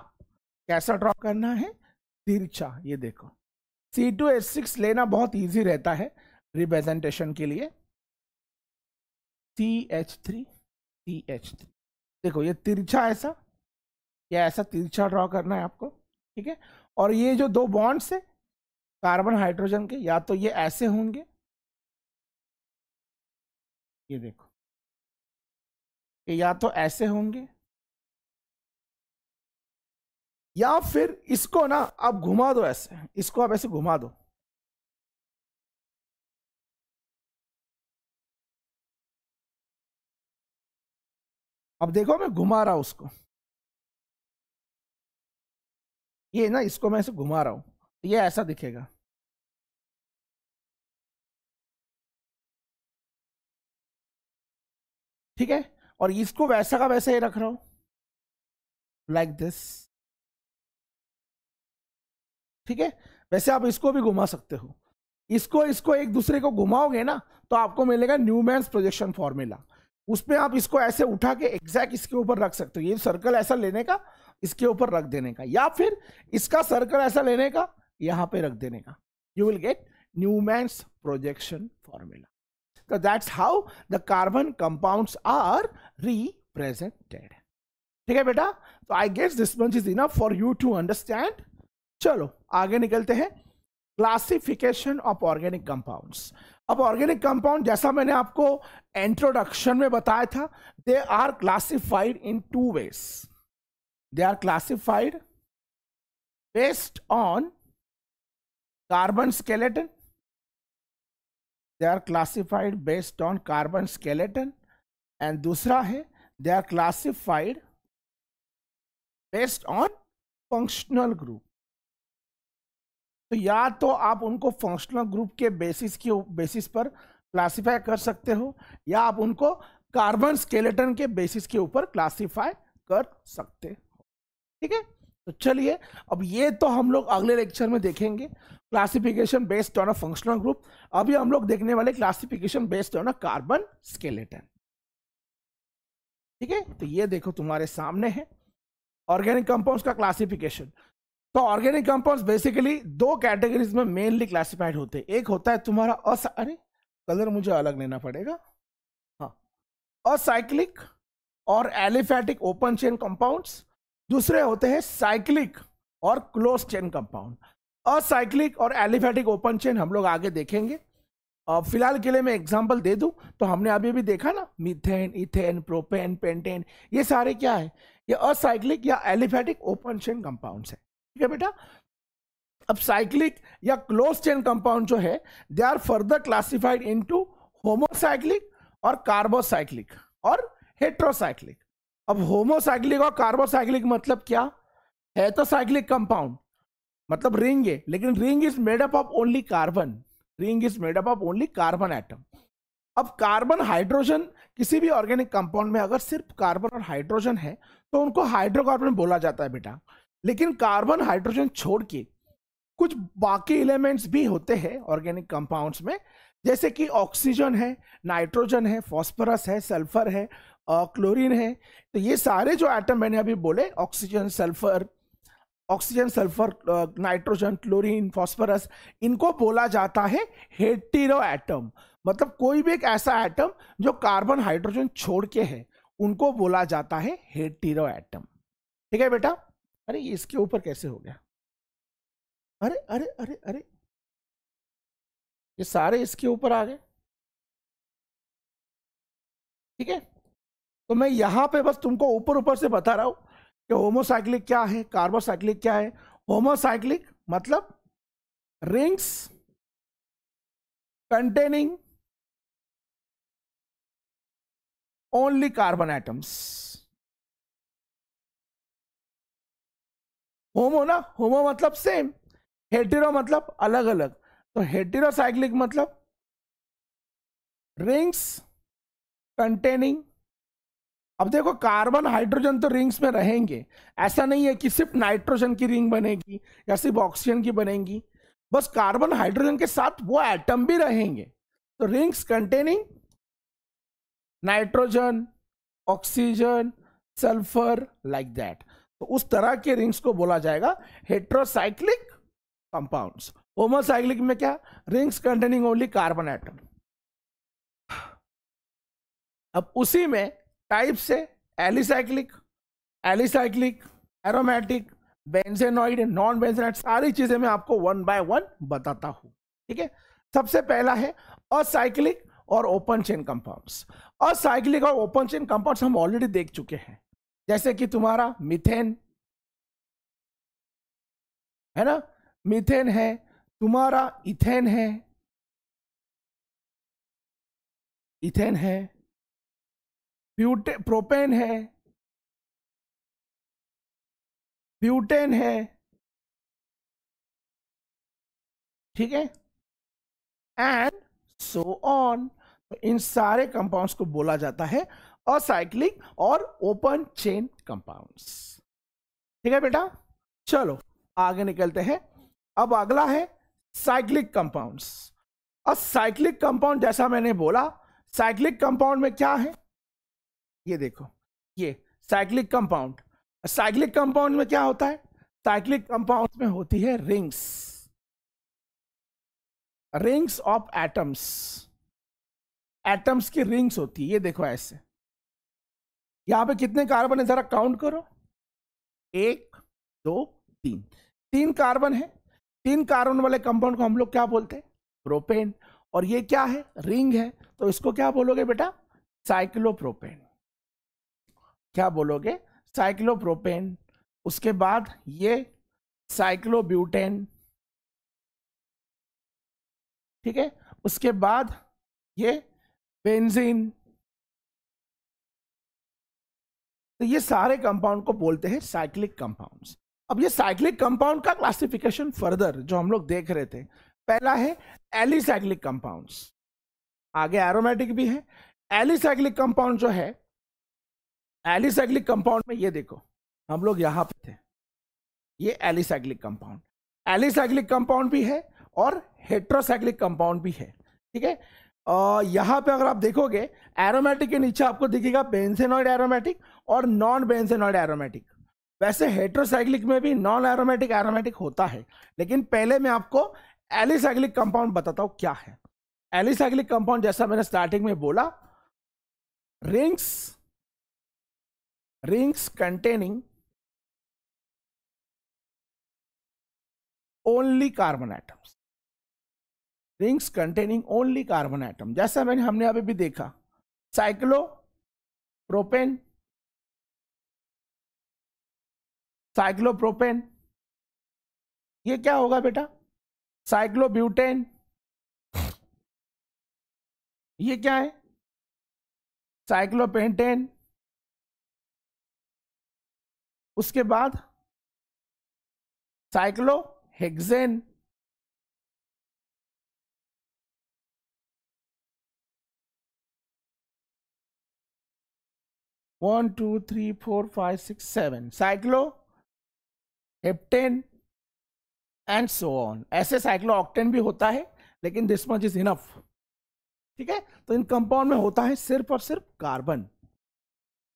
कैसा ड्रॉ करना है? तिरछा। ये देखो सी टू एच सिक्स लेना बहुत इजी रहता है रिप्रेजेंटेशन के लिए। C H three C H three, देखो ये तिरछा ऐसा, या ऐसा तिरछा ड्रॉ करना है आपको। ठीक है, और ये जो दो बॉन्ड्स है कार्बन हाइड्रोजन के, या तो ये ऐसे होंगे, ये देखो, या तो ऐसे होंगे या फिर इसको ना आप घुमा दो ऐसे, इसको आप ऐसे घुमा दो, अब देखो मैं घुमा रहा हूं उसको, ये ना इसको मैं ऐसे घुमा रहा हूं, ये ऐसा दिखेगा। ठीक है, और इसको वैसा का वैसा ही रख रहा हूं, लाइक दिस। ठीक है, वैसे आप इसको भी घुमा सकते हो, इसको इसको एक दूसरे को घुमाओगे ना तो आपको मिलेगा न्यूमैन्स प्रोजेक्शन फॉर्मूला। उसमें आप इसको ऐसे उठा के एग्जैक्ट इसके ऊपर रख सकते हो, ये सर्कल ऐसा लेने का इसके ऊपर रख देने का, या फिर इसका सर्कल ऐसा लेने का यहां पे रख देने का। You will get Newman's projection formula. So that's how the carbon compounds are represented. ठीक है बेटा, तो I guess this much is enough for you to understand. चलो आगे निकलते हैं, क्लासिफिकेशन ऑफ ऑर्गेनिक कंपाउंड्स। अब ऑर्गेनिक कंपाउंड जैसा मैंने आपको इंट्रोडक्शन में बताया था, they are classified in two ways. They are classified based on carbon skeleton they are classified based on carbon skeleton, and दूसरा है they are classified based on functional group। तो या तो आप उनको functional group के basis के basis पर classify कर सकते हो, या आप उनको carbon skeleton के basis के ऊपर classify कर सकते हो। ठीक है, तो चलिए अब ये तो हम लोग अगले लेक्चर में देखेंगे, classification based on a functional group. अभी हम लोग देखने वाले classification based on a carbon skeleton. ठीक है, तो ये देखो तुम्हारे सामने है ऑर्गेनिक कंपाउंड्स का क्लासिफिकेशन। तो ऑर्गेनिक कंपाउंड्स बेसिकली दो कैटेगरीज में मेनली क्लासिफाइड होते हैं। एक होता है तुम्हारा अस अरे कलर मुझे अलग लेना पड़ेगा, हाँ, असाइक्लिक और एलिफैटिक ओपन चेन कंपाउंड्स। दूसरे होते हैं साइक्लिक और क्लोज चेन कंपाउंड। असाइक्लिक और एलिफैटिक ओपन चेन हम लोग आगे देखेंगे। फिलहाल के लिए मैं एग्जांपल दे दूं तो हमने अभी भी देखा ना, मीथेन, इथेन, प्रोपेन, पेंटेन, ये सारे क्या है, ये असाइक्लिक या एलिफैटिक ओपन चेन कंपाउंड्स है। ठीक है बेटा, अब साइक्लिक या क्लोज चेन कंपाउंड जो है they are further classified into homocyclic और कार्बोसाइक्लिक और हेट्रोसाइक्लिक। अब होमोसाइक्लिक और कार्बोसाइक्लिक मतलब क्या है? तो साइक्लिक कंपाउंड मतलब रिंग है, लेकिन ring is made up of only carbon, ring is made up of only carbon atom. अब कार्बन हाइड्रोजन, किसी भी ऑर्गेनिक कंपाउंड में अगर सिर्फ कार्बन और हाइड्रोजन है तो उनको हाइड्रोकार्बन बोला जाता है बेटा। लेकिन कार्बन हाइड्रोजन छोड़ के कुछ बाकी एलिमेंट्स भी होते हैं ऑर्गेनिक कंपाउंड्स में, जैसे कि ऑक्सीजन है, नाइट्रोजन है, फॉस्फोरस है, सल्फर है और क्लोरीन है। तो ये सारे जो एटम मैंने अभी बोले, oxygen sulphur oxygen sulphur nitrogen chlorine phosphorus, इनको बोला जाता है हेटेरो एटम। मतलब कोई भी एक ऐसा एटम जो कार्बन हाइड्रोजन छोड़ के है उनको बोला जाता है हेटेरो एटम। ठीक है बेटा? अरे इसके ऊपर कैसे हो गया? अरे अरे अरे अरे ये सारे इसके ऊपर आ गए। ठीक है, तो मैं यहां पे बस तुमको ऊपर ऊपर से बता रहा हूं कि होमोसाइक्लिक क्या है, कार्बोसाइक्लिक क्या है। होमोसाइक्लिक मतलब rings containing only carbon atoms. Homo ना, होमो मतलब सेम, हेटेरो मतलब अलग अलग। तो हेटेरोसाइक्लिक मतलब रिंग्स कंटेनिंग, अब देखो कार्बन हाइड्रोजन तो रिंग्स में रहेंगे, ऐसा नहीं है कि सिर्फ नाइट्रोजन की रिंग बनेगी या सिर्फ ऑक्सीजन की बनेगी, बस कार्बन हाइड्रोजन के साथ वो एटम भी रहेंगे। तो rings containing nitrogen oxygen sulphur like that, तो उस तरह के रिंग्स को बोला जाएगा हेटेरोसाइक्लिक कंपाउंड्स। होमोसाइक्लिक में क्या, rings containing only carbon atom. अब उसी में टाइप से alicyclic, alicyclic, aromatic, benzenoid, non benzenoid, सारी चीजें मैं आपको वन बाय वन बताता हूं। ठीक है, सबसे पहला है असाइक्लिक और ओपन चेन कंपाउंड्स। असाइक्लिक और ओपन चेन कंपाउंड्स हम ऑलरेडी देख चुके हैं, जैसे कि तुम्हारा मीथेन है ना, मीथेन है, तुम्हारा इथेन है, इथेन है, ब्यूटे प्रोपेन है, ब्यूटेन है, ठीक है, एंड सो ऑन। इन सारे कंपाउंड्स को बोला जाता है असाइक्लिक और ओपन चेन कंपाउंड्स। ठीक है बेटा, चलो आगे निकलते हैं। अब अगला है साइक्लिक कंपाउंड्स। और साइक्लिक कंपाउंड जैसा मैंने बोला, साइक्लिक कंपाउंड में क्या है, ये देखो, ये साइक्लिक कंपाउंड। साइक्लिक कंपाउंड में क्या होता है, साइक्लिक कंपाउंड में होती है rings, rings of atoms, atoms की रिंग्स होती है। ये देखो ऐसे, यहां पे कितने कार्बन है जरा काउंट करो, एक दो तीन, तीन कार्बन है। तीन कार्बन वाले कंपाउंड को हम लोग क्या बोलते हैं, प्रोपेन। और ये क्या है, रिंग है, तो इसको क्या बोलोगे बेटा, साइक्लोप्रोपेन। क्या बोलोगे, साइक्लोप्रोपेन। उसके बाद ये साइक्लोब्यूटेन, ठीक है, उसके बाद ये बेंजीन। तो ये सारे कंपाउंड को बोलते हैं साइक्लिक कंपाउंड्स। अब ये साइक्लिक कंपाउंड का क्लासिफिकेशन फर्दर जो हम लोग देख रहे थे, पहला है एलिसाइक्लिक कंपाउंड्स, आगे एरोमेटिक भी है। एलिसाइक्लिक कंपाउंड जो है, एलिसाइक्लिक कंपाउंड में ये देखो हम लोग यहाँ पे थे, ये एलिसाइक्लिक कंपाउंड, एलिसाइक्लिक कंपाउंड भी है और हेटेरोसाइक्लिक कंपाउंड भी है। ठीक है, यहाँ पे अगर आप देखोगे एरोमेटिक के नीचे आपको दिखेगा बेंजेनॉइड एरोमेटिक और नॉन बेंजेनॉइड एरोमेटिक। वैसे हेटेरोसाइक्लिक में भी नॉन एरोमेटिक एरोमेटिक होता है, लेकिन पहले मैं आपको एलिसाइक्लिक कंपाउंड बताता हूँ क्या है। एलिसाइक्लिक कंपाउंड जैसा मैंने स्टार्टिंग में बोला, rings Rings containing only carbon atoms, rings containing only carbon atom, जैसा मैंने हमने अभी भी देखा साइक्लोप्रोपेन, साइक्लोप्रोपेन, ये क्या होगा बेटा, साइक्लोब्यूटेन, ये क्या है, साइक्लोपेंटेन, उसके बाद cyclohexane, one two three four five six seven, cycloheptane, and so on. ऐसे साइक्लो ऑक्टेन भी होता है, लेकिन दिस मच इज इनफ। ठीक है, तो इन कंपाउंड में होता है सिर्फ और सिर्फ कार्बन।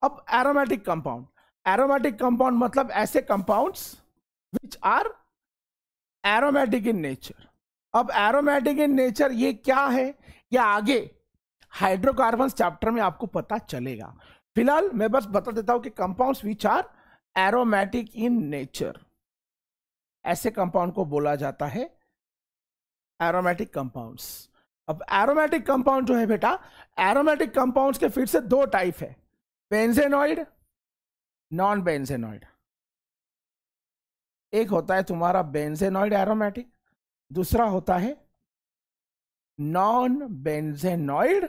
अब एरोमेटिक कंपाउंड, एरोमेटिक कंपाउंड मतलब ऐसे compounds which are aromatic in nature. अब एरोमेटिक इन नेचर ये क्या है, ये आगे हाइड्रोकार्बन चैप्टर में आपको पता चलेगा। फिलहाल मैं बस बता देता हूं कि compounds which are aromatic in nature, ऐसे कंपाउंड को बोला जाता है एरोमेटिक कंपाउंड्स। अब एरोमेटिक कंपाउंड जो है बेटा, एरोमेटिक कंपाउंड्स के फिर से दो टाइप है, बेंजेनॉइड, नॉन बेंजेनॉइड। एक होता है तुम्हारा बेंजेनॉइड एरोमेटिक, दूसरा होता है नॉन बेंजेनॉइड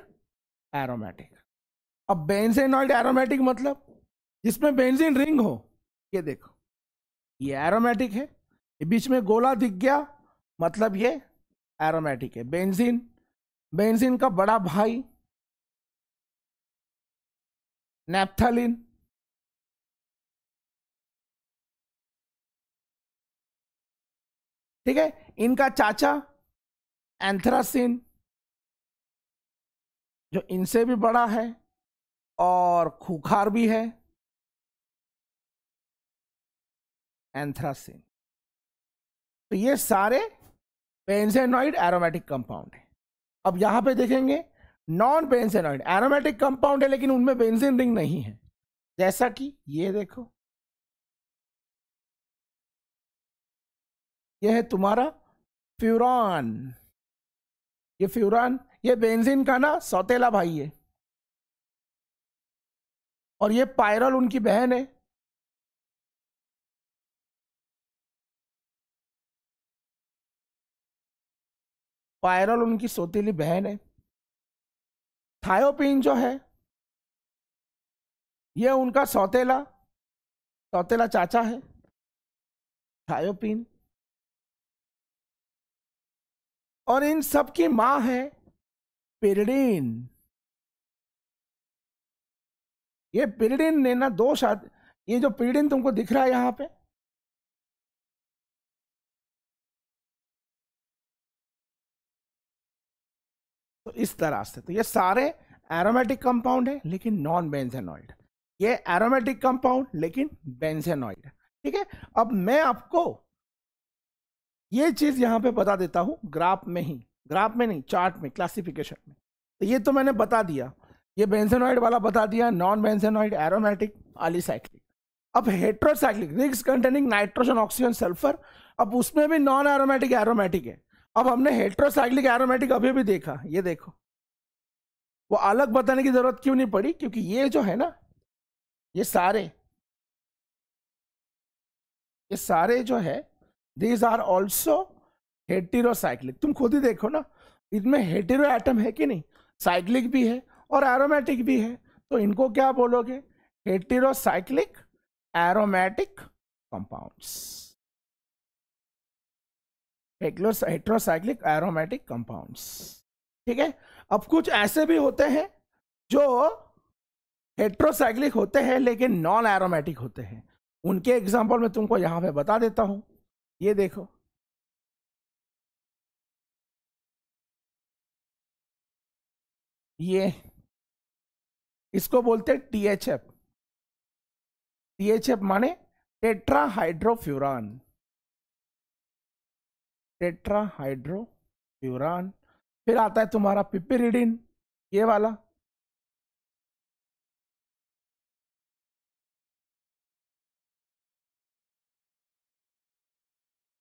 एरोमेटिक। अब बेंजेनॉइड एरोमेटिक मतलब जिसमें बेंजीन रिंग हो, ये देखो ये एरोमेटिक है, ये बीच में गोला दिख गया मतलब ये एरोमेटिक है। बेंजीन, बेंजीन का बड़ा भाई नैप्थलीन, ठीक है, इनका चाचा एंथ्रासिन जो इनसे भी बड़ा है और खूखार भी है, एंथ्रासिन। तो ये सारे बेंजेनॉइड एरोमेटिक कंपाउंड है। अब यहां पे देखेंगे नॉन बेंजेनॉइड एरोमेटिक कंपाउंड है, लेकिन उनमें बेंजीन रिंग नहीं है, जैसा कि ये देखो, ये है तुम्हारा फ्यूरान। ये फ्यूरान ये बेंजीन का ना सौतेला भाई है, और ये पायरल उनकी बहन है। पायरल उनकी सौतेली बहन है। थायोपिन जो है ये उनका सौतेला सौतेला चाचा है, थायोपिन। और इन सब की मां है पिरिडीन। ये पिरिडीन ने ना दो शादी, ये जो पिरिडीन तुमको दिख रहा है यहां पे, तो इस तरह से, तो ये सारे एरोमेटिक कंपाउंड है लेकिन नॉन बेंजेनॉइड, ये एरोमेटिक कंपाउंड लेकिन बेंजेनॉइड। ठीक है, अब मैं आपको ये चीज यहां पे बता देता हूं, ग्राफ में ही, ग्राफ में नहीं चार्ट में, क्लासिफिकेशन में। तो ये तो मैंने बता दिया, ये बेंजेनॉइड वाला बता दिया, नॉन बेंजेनॉइड, एरोमेटिक, एलिसाइक्लिक। अब heterocyclic, rings containing nitrogen, oxygen, sulphur. अब उसमें भी नॉन एरोमेटिक एरोमेटिक है। अब हमने हेट्रोसाइक्लिक एरोमेटिक अभी भी देखा, ये देखो, वो अलग बताने की जरूरत क्यों नहीं पड़ी, क्योंकि ये जो है ना, ये सारे ये सारे जो है, दीज आर ऑल्सो हेटेरोसाइक्लिक। तुम खुद ही देखो ना, इनमें हेटेरो एटम है कि नहीं, साइक्लिक भी है और एरोमेटिक भी है, तो इनको क्या बोलोगे, heterocyclic aromatic compounds, heterocyclic aromatic compounds. ठीक है, अब कुछ ऐसे भी होते हैं जो हेट्रोसाइक्लिक होते हैं लेकिन नॉन एरोमेटिक होते हैं। उनके एग्जांपल मैं तुमको यहां पे बता देता हूं, ये देखो, ये इसको बोलते हैं टीएचएफ। टीएचएफ माने टेट्राहाइड्रोफ्यूरान, टेट्राहाइड्रोफ्यूरान। फिर आता है तुम्हारा पिपेरिडिन, ये वाला,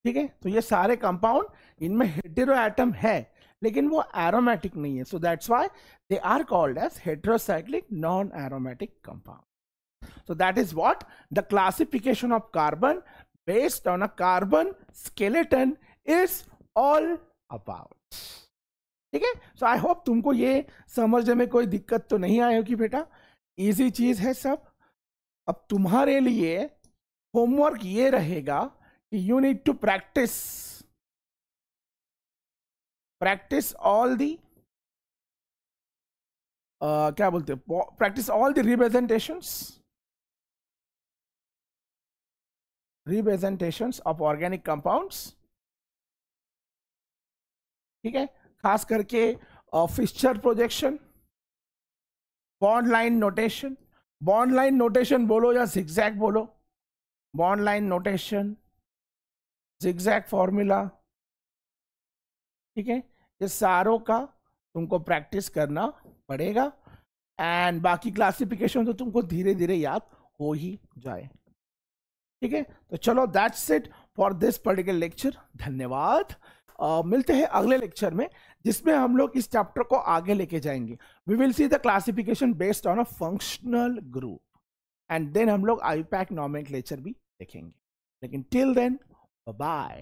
ठीक है। तो ये सारे कंपाउंड, इनमें हेटेरो एटम है लेकिन वो एरोमेटिक नहीं है, so that's why they are called as heterocyclic non aromatic compound. So that is what the classification of carbon based on a carbon skeleton is all about. ठीक है, सो I hope तुमको ये समझने में कोई दिक्कत तो नहीं आई होगी बेटा, इजी चीज है सब। अब तुम्हारे लिए होमवर्क ये रहेगा, you need to practice practice all the uh, क्या बोलते हैं, practice all the representations representations of organic compounds ठीक है, खास करके Fischer projection, bond line notation, bond line notation बोलो या zigzag बोलो, bond line notation, zigzag formula, ठीक है, ये सारों का तुमको प्रैक्टिस करना पड़ेगा एंड बाकी क्लासिफिकेशन तो तुमको धीरे धीरे याद हो ही जाए। ठीक है, तो चलो that's it for this particular lecture. धन्यवाद। Uh, मिलते हैं अगले लेक्चर में जिसमें हम लोग इस चैप्टर को आगे लेके जाएंगे। We will see the classification based on a functional group and then हम लोग आईयूपैक नॉमेनक्लेचर भी देखेंगे। लेकिन टिल देन बाय।